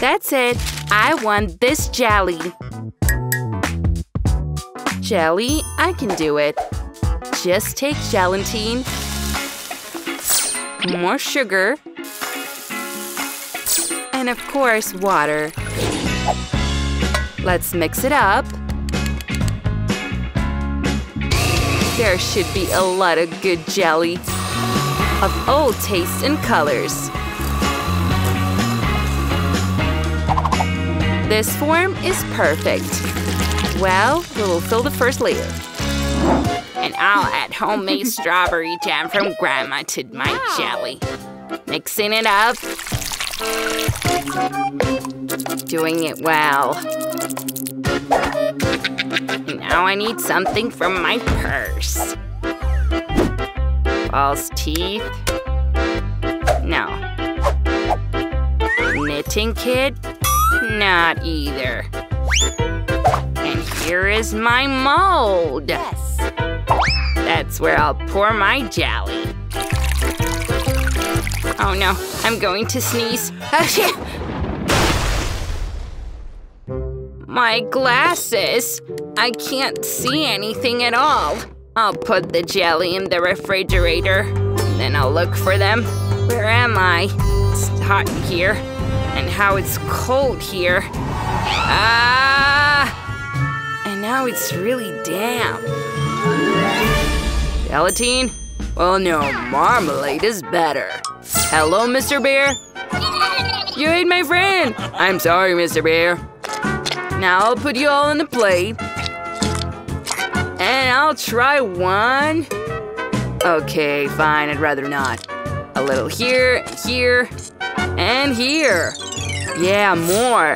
That's it. I want this jelly. Jelly? I can do it. Just take gelatine, more sugar, and of course water. Let's mix it up. There should be a lot of good jelly of all tastes and colors. This form is perfect. Well, we'll fill the first layer. And I'll add homemade strawberry jam from Grandma to my jelly. Mixing it up. Doing it well. Now I need something from my purse. False teeth? No. Knitting kit? Not either. And here is my mold. Yes. That's where I'll pour my jelly. Oh no, I'm going to sneeze. My glasses! I can't see anything at all. I'll put the jelly in the refrigerator. Then I'll look for them. Where am I? It's hot here. And how it's cold here. Ah! And now it's really damp. Gelatine? Well, no, marmalade is better. Hello, Mr. Bear? You ate my friend! I'm sorry, Mr. Bear. Now I'll put you all in the plate. And I'll try one. Okay, fine, I'd rather not. A little here, here, and here. Yeah, more.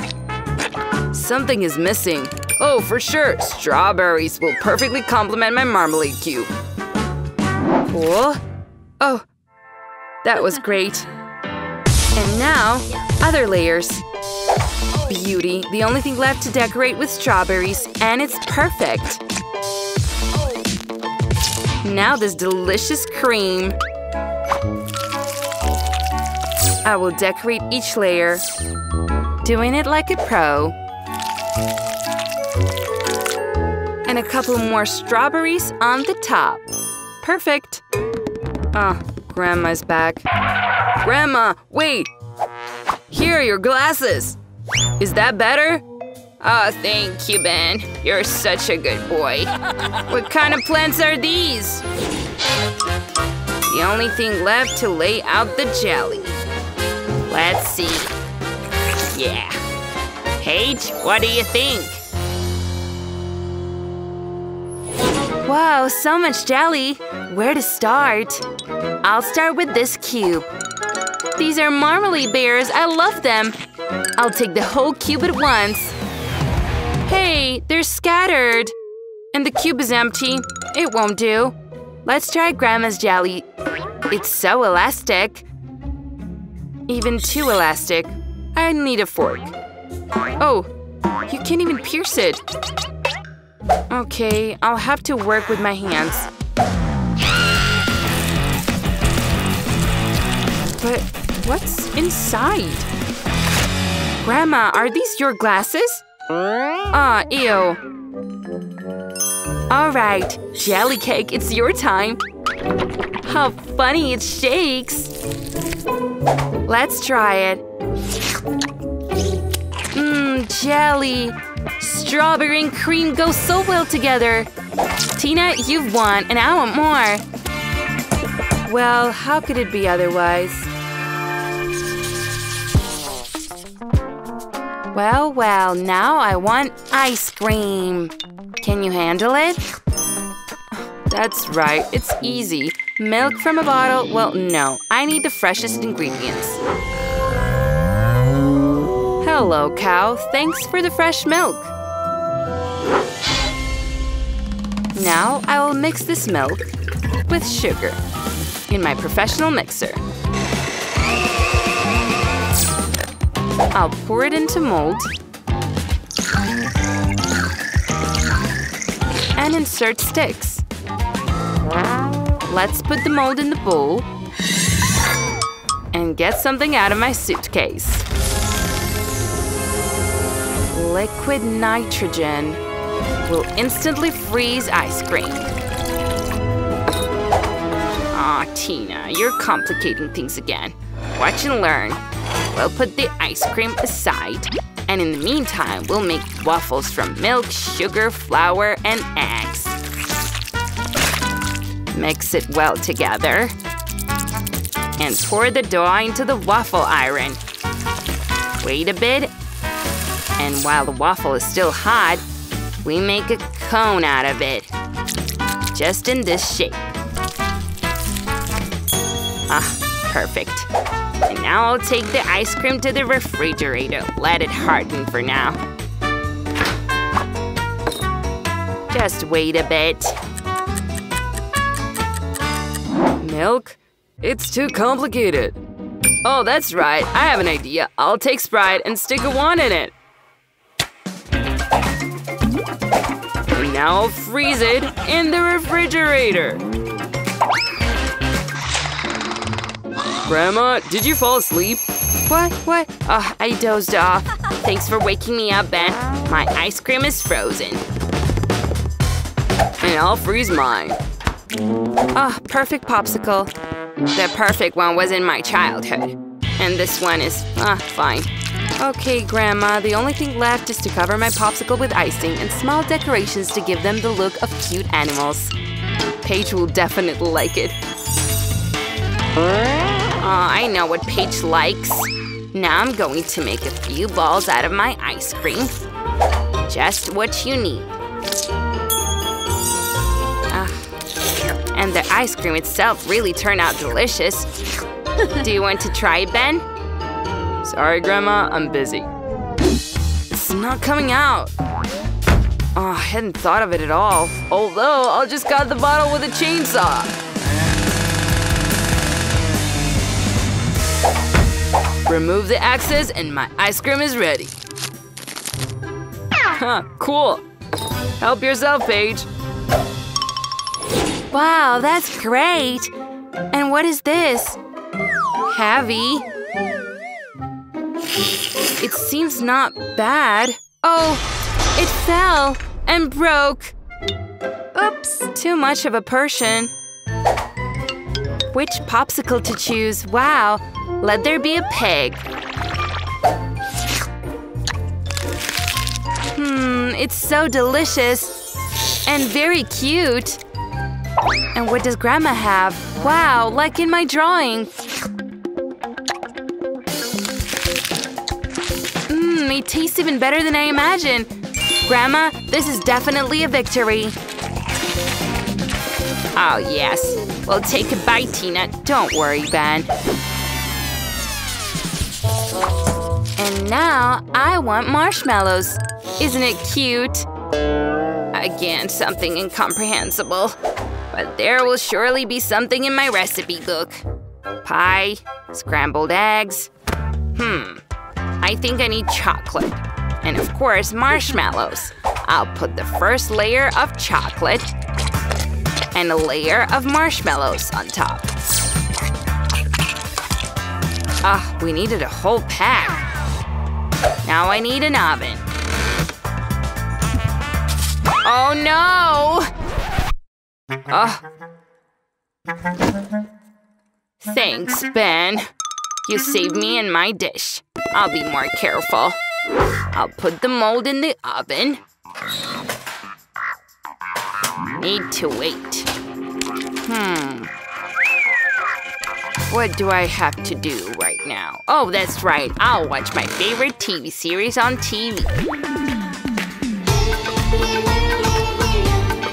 Something is missing. Oh, for sure, strawberries will perfectly complement my marmalade cube. Cool. Oh, that was great. And now, other layers. Beauty, the only thing left to decorate with strawberries, and it's perfect. Now this delicious cream. I will decorate each layer, doing it like a pro. And a couple more strawberries on the top. Perfect. Ah, Grandma's back. Grandma, wait! Here are your glasses! Is that better? Oh, thank you, Ben. You're such a good boy. What kind of plants are these? The only thing left to lay out the jelly. Let's see. Yeah. Paige, what do you think? Wow, so much jelly. Where to start? I'll start with this cube. These are marmalade bears. I love them. I'll take the whole cube at once. Hey, they're scattered. And the cube is empty. It won't do. Let's try Grandma's jelly. It's so elastic. Even too elastic. I need a fork. Oh, you can't even pierce it. Okay, I'll have to work with my hands. But what's inside? Grandma, are these your glasses? Aw, ew. All right, jelly cake, it's your time. How funny it shakes. Let's try it. Jelly. Strawberry and cream go so well together. Tina, you've won, and I want more. Well, how could it be otherwise? Well, well, now I want ice cream. Can you handle it? That's right, it's easy. Milk from a bottle? Well, no. I need the freshest ingredients. Hello, cow. Thanks for the fresh milk. Now I will mix this milk with sugar in my professional mixer. I'll pour it into mold and insert sticks. Let's put the mold in the bowl and get something out of my suitcase. liquid nitrogen will instantly freeze ice cream. Aw, Tina, you're complicating things again. Watch and learn. We'll put the ice cream aside. And in the meantime, we'll make waffles from milk, sugar, flour, and eggs. Mix it well together. And pour the dough into the waffle iron. Wait a bit. And while the waffle is still hot, we make a cone out of it. Just in this shape. Ah, perfect. And now I'll take the ice cream to the refrigerator. Let it harden for now. Just wait a bit. Milk? It's too complicated. Oh, that's right. I have an idea. I'll take Sprite and stick a wand in it. And now I'll freeze it in the refrigerator. Grandma, did you fall asleep? What? Oh, I dozed off. Thanks for waking me up, Ben. My ice cream is frozen. And I'll freeze mine. Oh, perfect popsicle. The perfect one was in my childhood. And this one is, fine. Okay, Grandma, the only thing left is to cover my popsicle with icing and small decorations to give them the look of cute animals. Paige will definitely like it. I know what Paige likes. Now I'm going to make a few balls out of my ice cream. Just what you need. And the ice cream itself really turned out delicious. Do you want to try it, Ben? Sorry, Grandma, I'm busy. It's not coming out. Oh, I hadn't thought of it at all. Although, I'll just cut the bottle with a chainsaw. Remove the excess and my ice cream is ready. Huh, cool. Help yourself, Paige. Wow, that's great. And what is this? Heavy. It seems not bad. Oh, it fell and broke. Oops, too much of a portion. Which popsicle to choose? Wow. Let there be a pig. It's so delicious and very cute. And what does Grandma have? Wow, like in my drawing. It tastes even better than I imagined. Grandma, this is definitely a victory. Oh, yes. We'll take a bite, Tina. Don't worry, Ben. And now I want marshmallows. Isn't it cute? Again, something incomprehensible. But there will surely be something in my recipe book. Pie, scrambled eggs. I think I need chocolate. And of course, marshmallows. I'll put the first layer of chocolate and a layer of marshmallows on top. Ah, we needed a whole pack. Now I need an oven. Oh no! Thanks, Ben. You saved me and my dish. I'll be more careful. I'll put the mold in the oven. Need to wait. What do I have to do right now? Oh, that's right. I'll watch my favorite TV series on TV.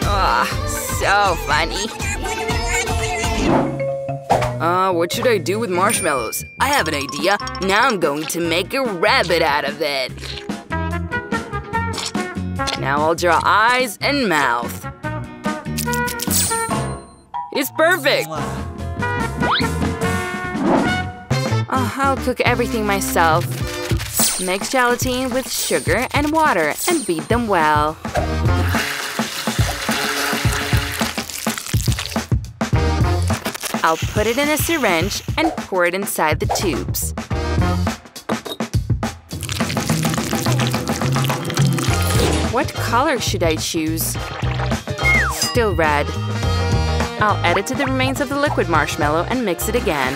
Oh, so funny. What should I do with marshmallows? I have an idea. Now I'm going to make a rabbit out of it. Now I'll draw eyes and mouth. It's perfect! I'll cook everything myself. Mix gelatin with sugar and water and beat them well. I'll put it in a syringe and pour it inside the tubes. What color should I choose? Still red. I'll add it to the remains of the liquid marshmallow and mix it again.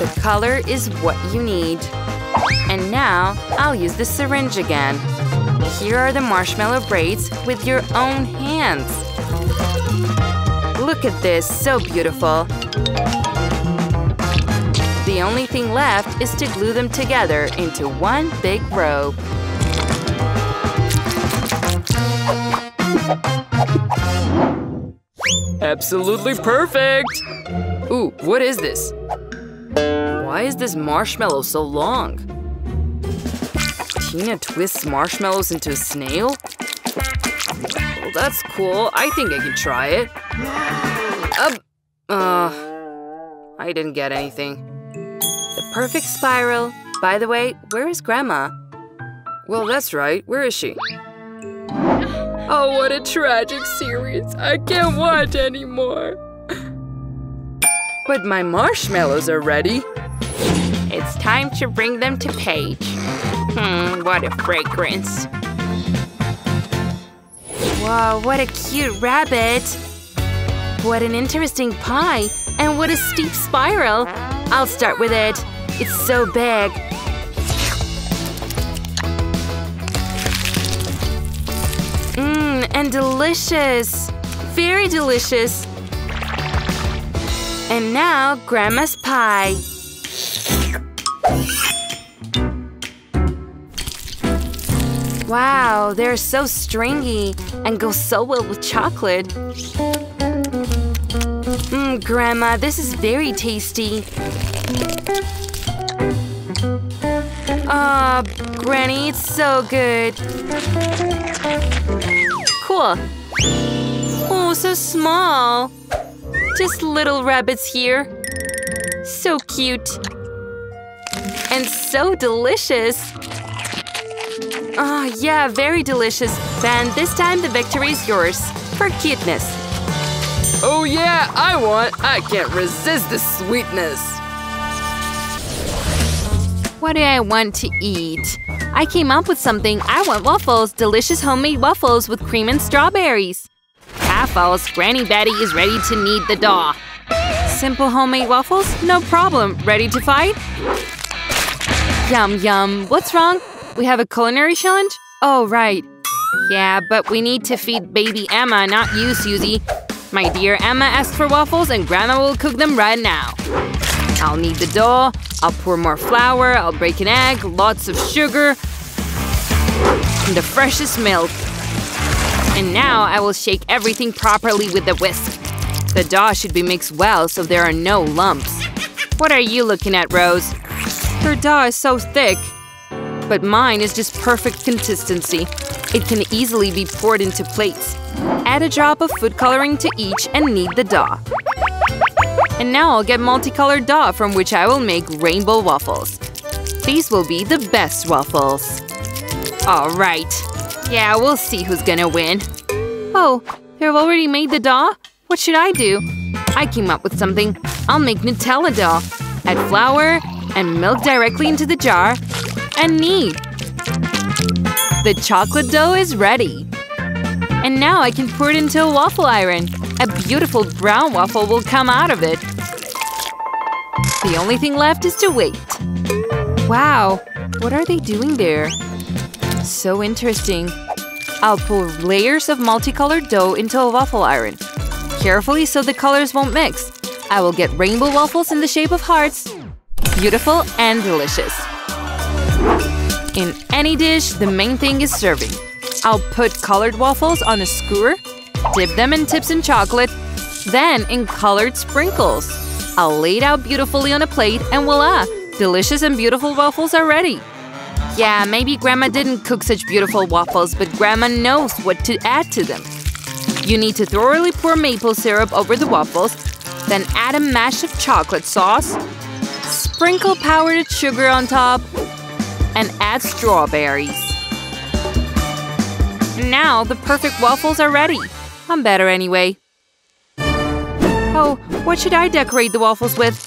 The color is what you need. And now I'll use the syringe again. Here are the marshmallow braids with your own hands. Look at this, so beautiful. The only thing left is to glue them together into one big rope. Absolutely perfect! Ooh, what is this? Why is this marshmallow so long? Tina twists marshmallows into a snail? Well, that's cool. I think I can try it. I didn't get anything. The perfect spiral. By the way, where is Grandma? Well, that's right. Where is she? Oh, what a tragic series. I can't watch anymore. But my marshmallows are ready. It's time to bring them to Paige. What a fragrance. Whoa, what a cute rabbit. What an interesting pie. And what a steep spiral. I'll start with it. It's so big. And delicious. Very delicious. And now, Grandma's pie. Wow, they're so stringy and go so well with chocolate. Grandma, this is very tasty. Aw, Granny, it's so good. Cool. Oh, so small. Just little rabbits here. So cute. And so delicious. Oh, yeah, very delicious. And this time the victory is yours. For cuteness. Oh, yeah, I can't resist the sweetness. What do I want to eat? I came up with something. I want waffles. Delicious homemade waffles with cream and strawberries. Waffles. Granny Betty is ready to knead the dough. Simple homemade waffles? No problem. Ready to fight? Yum, yum. What's wrong? We have a culinary challenge? Oh, right. Yeah, but we need to feed baby Emma, not you, Susie. My dear Emma asked for waffles and Grandma will cook them right now. I'll knead the dough, I'll pour more flour, I'll break an egg, lots of sugar, and the freshest milk. And now I will shake everything properly with the whisk. The dough should be mixed well so there are no lumps. What are you looking at, Rose? Her dough is so thick. But mine is just perfect consistency. It can easily be poured into plates. Add a drop of food coloring to each and knead the dough. And now I'll get multicolored dough from which I will make rainbow waffles. These will be the best waffles. All right. Yeah, we'll see who's gonna win. Oh, they've already made the dough? What should I do? I came up with something. I'll make Nutella dough. Add flour and milk directly into the jar and knead. The chocolate dough is ready. And now I can pour it into a waffle iron. A beautiful brown waffle will come out of it. The only thing left is to wait. Wow, what are they doing there? So interesting. I'll pour layers of multicolored dough into a waffle iron. Carefully so the colors won't mix. I will get rainbow waffles in the shape of hearts. Beautiful and delicious. In any dish, the main thing is serving. I'll put colored waffles on a skewer, dip them in tips and chocolate, then in colored sprinkles. I'll lay it out beautifully on a plate and voila! Delicious and beautiful waffles are ready. Yeah, maybe Grandma didn't cook such beautiful waffles, but Grandma knows what to add to them. You need to thoroughly pour maple syrup over the waffles, then add a mash of chocolate sauce, sprinkle powdered sugar on top, and add strawberries. Now the perfect waffles are ready. I'm better anyway. Oh, what should I decorate the waffles with?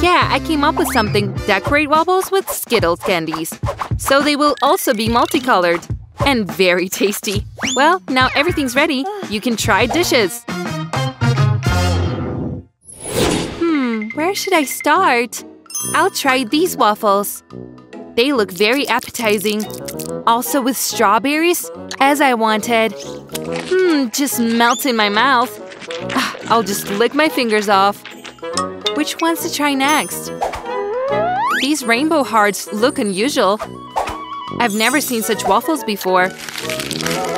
Yeah, I came up with something. Decorate waffles with Skittles candies. So they will also be multicolored. And very tasty. Well, now everything's ready. You can try dishes. Where should I start? I'll try these waffles. They look very appetizing. Also with strawberries, as I wanted. Just melts in my mouth. I'll just lick my fingers off. Which ones to try next? These rainbow hearts look unusual. I've never seen such waffles before.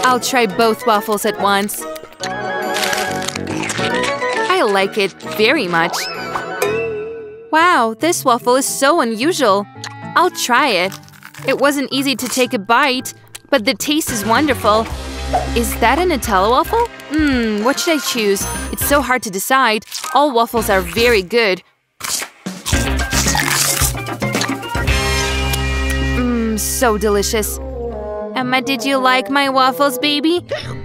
I'll try both waffles at once. I like it very much. Wow, this waffle is so unusual. I'll try it. It wasn't easy to take a bite, but the taste is wonderful. Is that a Nutella waffle? What should I choose? It's so hard to decide. All waffles are very good. So delicious. Emma, did you like my waffles, baby?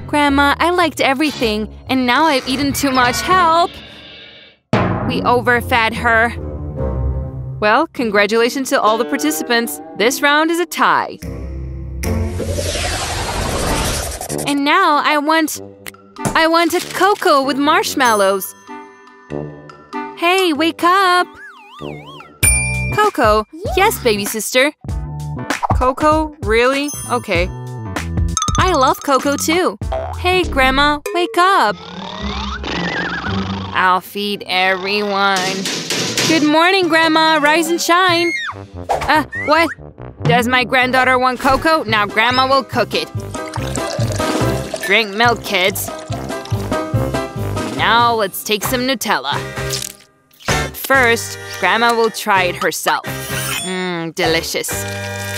Grandma, I liked everything, and now I've eaten too much. Help! We overfed her. Well, congratulations to all the participants. This round is a tie. And now I want a cocoa with marshmallows. Hey, wake up! Cocoa? Yes, baby sister. Cocoa? Really? Okay. I love cocoa too. Hey, Grandma, wake up. I'll feed everyone. Good morning, Grandma. Rise and shine. What? Does my granddaughter want cocoa? Now Grandma will cook it. Drink milk, kids. Now let's take some Nutella. But first, Grandma will try it herself. Delicious.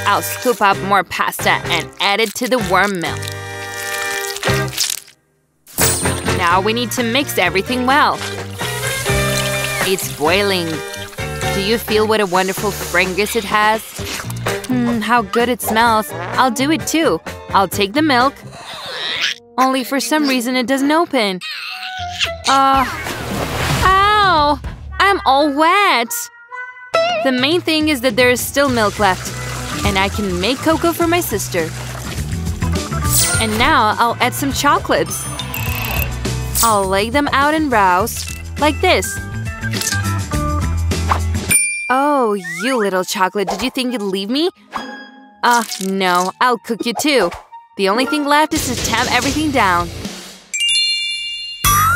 I'll scoop up more pasta and add it to the warm milk. Now we need to mix everything well. It's boiling. Do you feel what a wonderful fragrance it has? How good it smells. I'll do it too. I'll take the milk. Only for some reason it doesn't open. Ow! I'm all wet! The main thing is that there is still milk left. And I can make cocoa for my sister. And now I'll add some chocolates. I'll lay them out and rouse, like this. Oh, you little chocolate, did you think you'd leave me? No, I'll cook you too. The only thing left is to tamp everything down.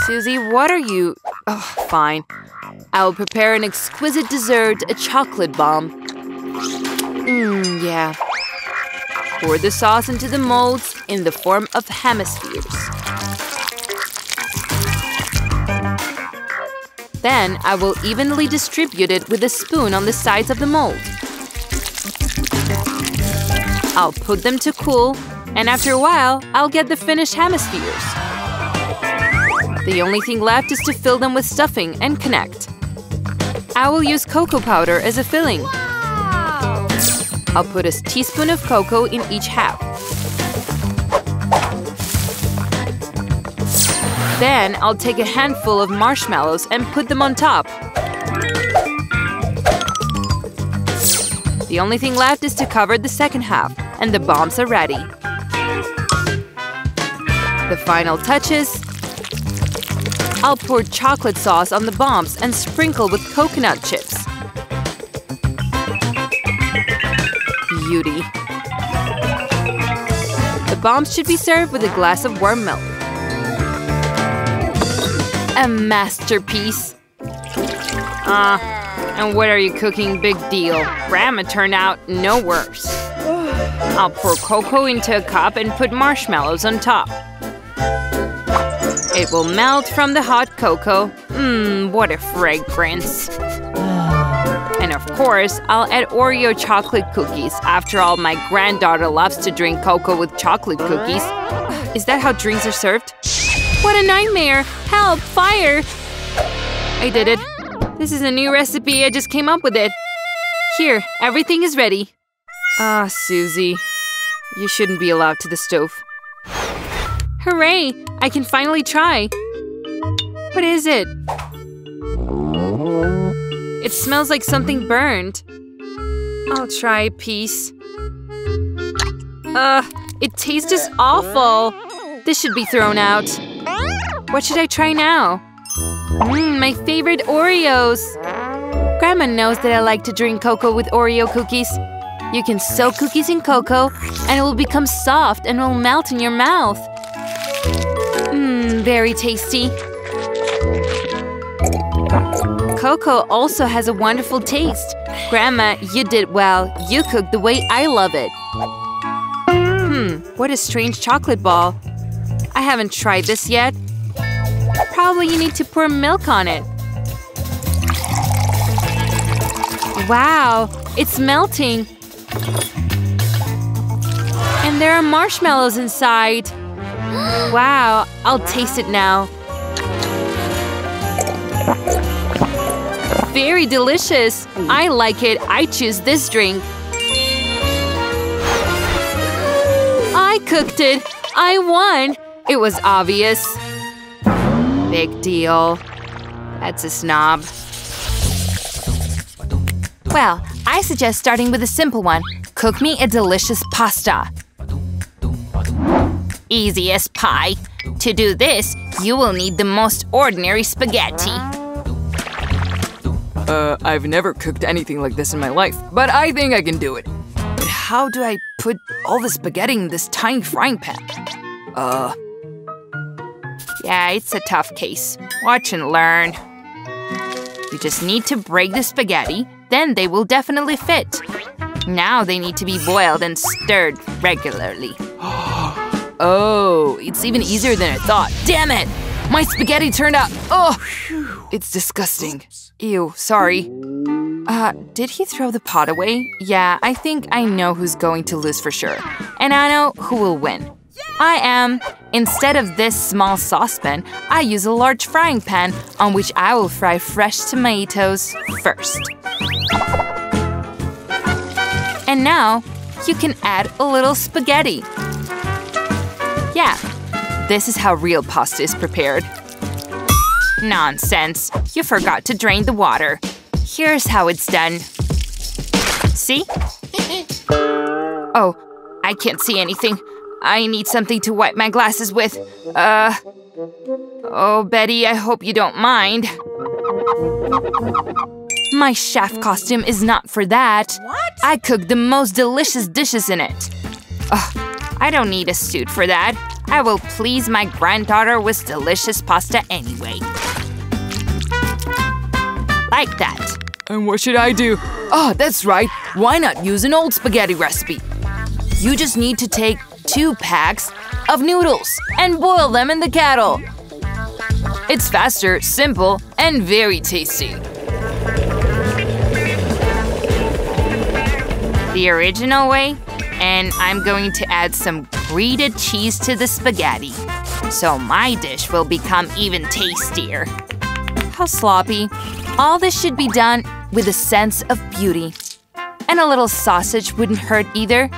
Susie, what are you? Oh, fine. I'll prepare an exquisite dessert, a chocolate bomb. Yeah. Pour the sauce into the molds in the form of hemispheres. Then I will evenly distribute it with a spoon on the sides of the mold. I'll put them to cool, and after a while, I'll get the finished hemispheres. The only thing left is to fill them with stuffing and connect. I will use cocoa powder as a filling. I'll put a teaspoon of cocoa in each half. Then I'll take a handful of marshmallows and put them on top. The only thing left is to cover the second half, and the bombs are ready. The final touches. I'll pour chocolate sauce on the bombs and sprinkle with coconut chips. Beauty. The bombs should be served with a glass of warm milk. A masterpiece. And what are you cooking? Big deal. Grandma turned out no worse. I'll pour cocoa into a cup and put marshmallows on top. It will melt from the hot cocoa. What a fragrance. And of course, I'll add Oreo chocolate cookies. After all, my granddaughter loves to drink cocoa with chocolate cookies. Is that how drinks are served? What a nightmare! Help! Fire! I did it. This is a new recipe. I just came up with it. Here, everything is ready. Susie. You shouldn't be allowed to the stove. Hooray! I can finally try. What is it? It smells like something burned. I'll try a piece. It tastes just awful. This should be thrown out. What should I try now? My favorite Oreos. Grandma knows that I like to drink cocoa with Oreo cookies. You can soak cookies in cocoa, and it will become soft and will melt in your mouth. Very tasty. Cocoa also has a wonderful taste. Grandma, you did well. You cooked the way I love it. What a strange chocolate ball. I haven't tried this yet. Probably you need to pour milk on it. Wow, it's melting. And there are marshmallows inside. Wow, I'll taste it now. Very delicious. I like it. I choose this drink. I cooked it. I won. It was obvious. Big deal. That's a snob. Well, I suggest starting with a simple one. Cook me a delicious pasta. Easy as pie. To do this, you will need the most ordinary spaghetti. I've never cooked anything like this in my life, but I think I can do it. But how do I put all the spaghetti in this tiny frying pan? Yeah, it's a tough case. Watch and learn. You just need to break the spaghetti, then they will definitely fit. Now they need to be boiled and stirred regularly. Oh, it's even easier than I thought. Damn it! My spaghetti turned out. Oh, it's disgusting. Ew, sorry. Did he throw the pot away? Yeah, I think I know who's going to lose for sure. And I know who will win. I am. Instead of this small saucepan, I use a large frying pan on which I will fry fresh tomatoes first. And now, you can add a little spaghetti. Yeah, this is how real pasta is prepared. Nonsense, you forgot to drain the water. Here's how it's done. See? Oh, I can't see anything. I need something to wipe my glasses with. Oh, Betty, I hope you don't mind. My chef costume is not for that. What? I cooked the most delicious dishes in it. Ugh. I don't need a suit for that. I will please my granddaughter with delicious pasta anyway. Like that. And what should I do? Oh, that's right. Why not use an old spaghetti recipe? You just need to take 2 packs of noodles and boil them in the kettle. It's faster, simple, and very tasty. The original way? And I'm going to add some grated cheese to the spaghetti, so my dish will become even tastier. How sloppy. All this should be done with a sense of beauty. And a little sausage wouldn't hurt either.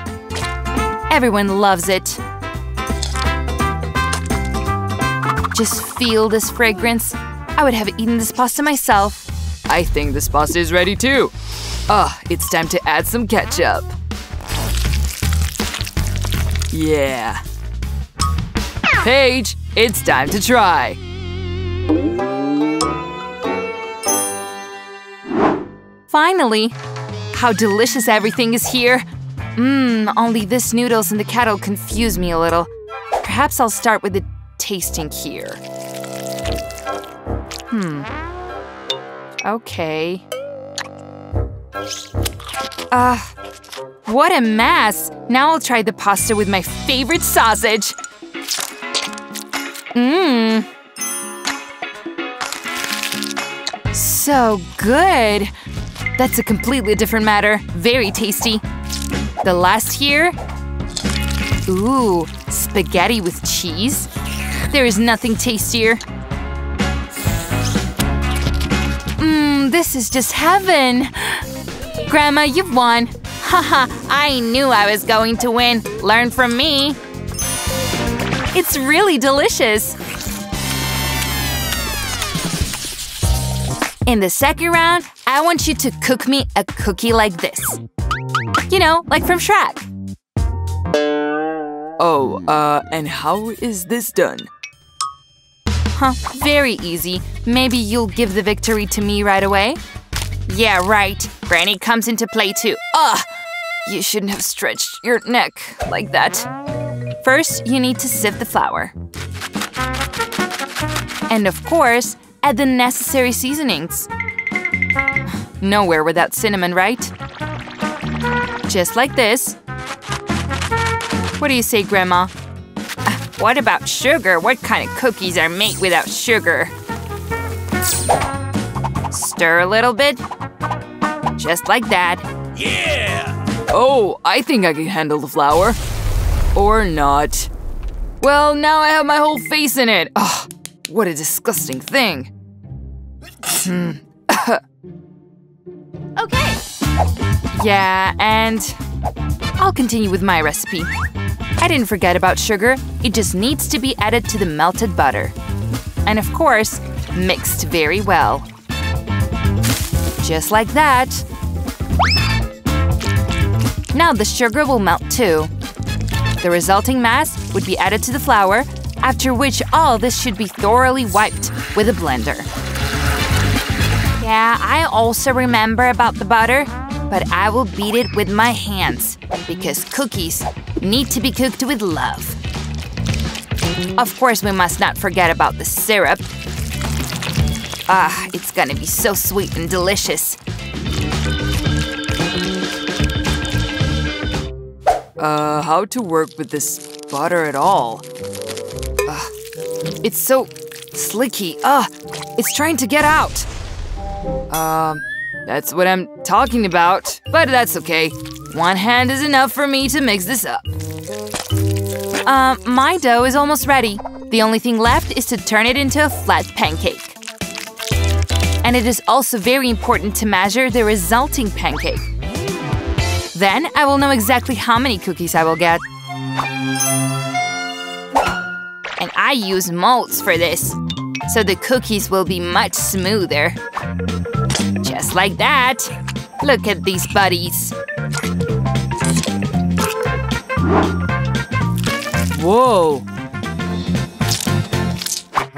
Everyone loves it. Just feel this fragrance. I would have eaten this pasta myself. I think this pasta is ready too. It's time to add some ketchup. Yeah. Paige, it's time to try. Finally, how delicious everything is here. Only this noodles in the kettle confuse me a little. Perhaps I'll start with the tasting here. Okay. What a mess! Now I'll try the pasta with my favorite sausage. So good! That's a completely different matter. Very tasty. The last here? Ooh, spaghetti with cheese? There is nothing tastier. This is just heaven! Grandma, you've won! Haha, I knew I was going to win. Learn from me. It's really delicious. In the second round, I want you to cook me a cookie like this. You know, like from Shrek. Oh, and how is this done? Huh, very easy. Maybe you'll give the victory to me right away? Yeah, right. Granny comes into play too. Ugh! You shouldn't have stretched your neck like that. First, you need to sift the flour. And of course, add the necessary seasonings. Nowhere without cinnamon, right? Just like this. What do you say, Grandma? What about sugar? What kind of cookies are made without sugar? Stir a little bit. Just like that. Yeah! Oh, I think I can handle the flour. Or not. Well, now I have my whole face in it. Ugh, what a disgusting thing. Okay. Yeah, and I'll continue with my recipe. I didn't forget about sugar. It just needs to be added to the melted butter. And of course, mixed very well. Just like that. Now the sugar will melt too. The resulting mass would be added to the flour, after which all this should be thoroughly wiped with a blender. Yeah, I also remember about the butter, but I will beat it with my hands, because cookies need to be cooked with love. Of course, we must not forget about the syrup. Ah, it's gonna be so sweet and delicious. How to work with this butter at all? It's so slicky. It's trying to get out. That's what I'm talking about, but that's okay. One hand is enough for me to mix this up. My dough is almost ready. The only thing left is to turn it into a flat pancake. And it is also very important to measure the resulting pancake. Then I will know exactly how many cookies I will get. And I use molds for this, so the cookies will be much smoother. Just like that. Look at these buddies. Whoa!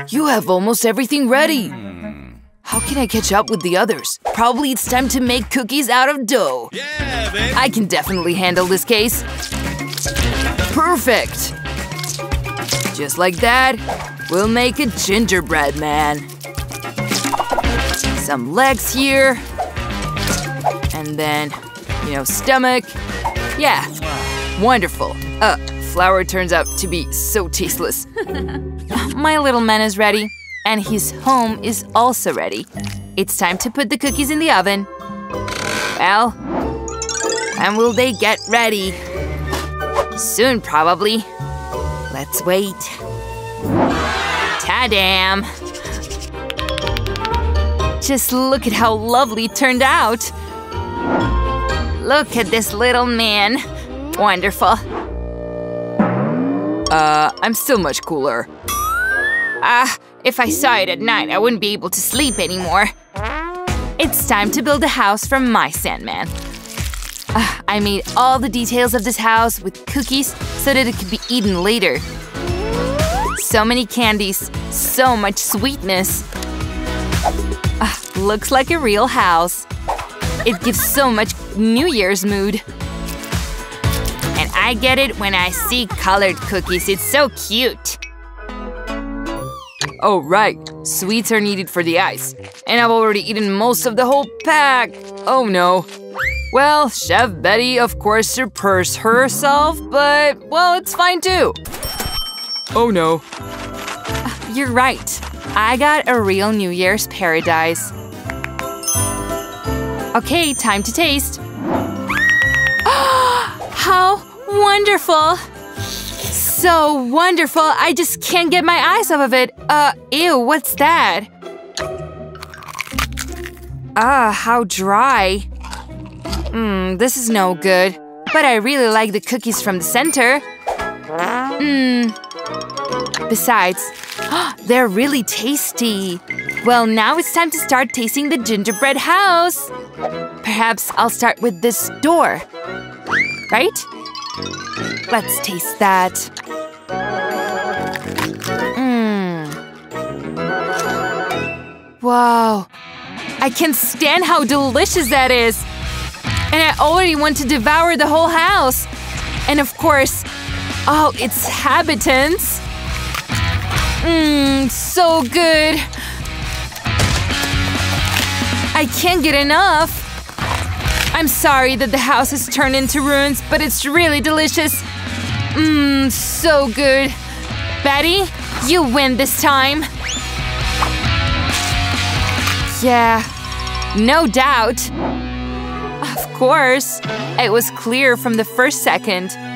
You have almost everything ready. How can I catch up with the others? Probably it's time to make cookies out of dough. Yeah, baby. I can definitely handle this case. Perfect! Just like that, we'll make a gingerbread man. Some legs here. And then, stomach. Yeah, wonderful. Flour turns out to be so tasteless. My little man is ready. And his home is also ready. It's time to put the cookies in the oven. Well, when will they get ready? Soon, probably. Let's wait. Ta-dam! Just look at how lovely it turned out. Look at this little man. Wonderful. I'm still much cooler. If I saw it at night, I wouldn't be able to sleep anymore. It's time to build a house from my Sandman. I made all the details of this house with cookies so that it could be eaten later. So many candies, so much sweetness. Looks like a real house. It gives so much New Year's mood. And I get it when I see colored cookies. It's so cute. Oh, right. Sweets are needed for the ice. And I've already eaten most of the whole pack. Oh, no. Well, Chef Betty, of course, surprised herself, but, well, it's fine, too. Oh, no. You're right. I got a real New Year's paradise. Okay, time to taste. How wonderful! So wonderful! I just can't get my eyes off of it! Ew, what's that? How dry. This is no good. But I really like the cookies from the center. Besides, they're really tasty. Well, now it's time to start tasting the gingerbread house. Perhaps I'll start with this door. Right? Let's taste that. Wow. I can't stand how delicious that is. And I already want to devour the whole house. And of course, all its inhabitants. So good. I can't get enough. I'm sorry that the house has turned into ruins, but it's really delicious. So good. Betty, you win this time. Yeah, no doubt. Of course, it was clear from the first second.